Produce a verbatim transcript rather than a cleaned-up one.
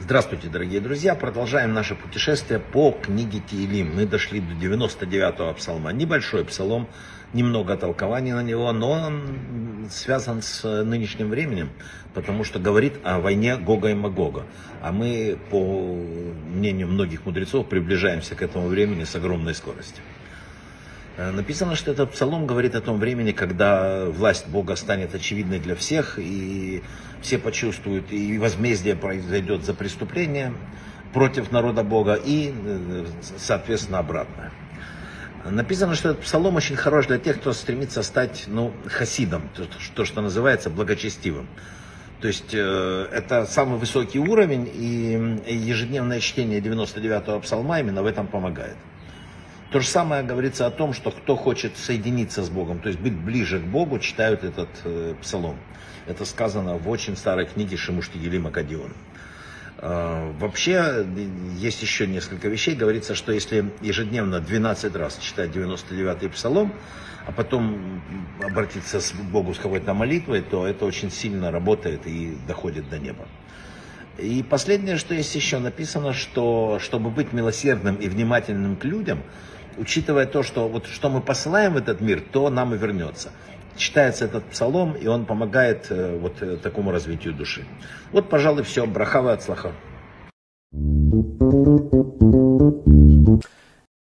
Здравствуйте, дорогие друзья! Продолжаем наше путешествие по книге Тиилим. Мы дошли до девяносто девятого псалма. Небольшой псалом, немного толкований на него, но он связан с нынешним временем, потому что говорит о войне Гога и Магога. А мы, по мнению многих мудрецов, приближаемся к этому времени с огромной скоростью. Написано, что этот псалом говорит о том времени, когда власть Бога станет очевидной для всех, и все почувствуют, и возмездие произойдет за преступление против народа Бога, и, соответственно, обратное. Написано, что этот псалом очень хорош для тех, кто стремится стать, ну, хасидом, то, что называется, благочестивым. То есть это самый высокий уровень, и ежедневное чтение девяносто девятого псалма именно в этом помогает. То же самое говорится о том, что кто хочет соединиться с Богом, то есть быть ближе к Богу, читают этот э, псалом. Это сказано в очень старой книге Шимушти-Ели Макадион. Э, вообще, есть еще несколько вещей. Говорится, что если ежедневно двенадцать раз читать девяносто девятый псалом, а потом обратиться к Богу с какой-то молитвой, то это очень сильно работает и доходит до неба. И последнее, что есть еще, написано, что чтобы быть милосердным и внимательным к людям, учитывая то, что вот что мы посылаем в этот мир, то нам и вернется. Читается этот псалом, и он помогает э, вот такому развитию души. Вот, пожалуй, все. Браха ве-ацлаха.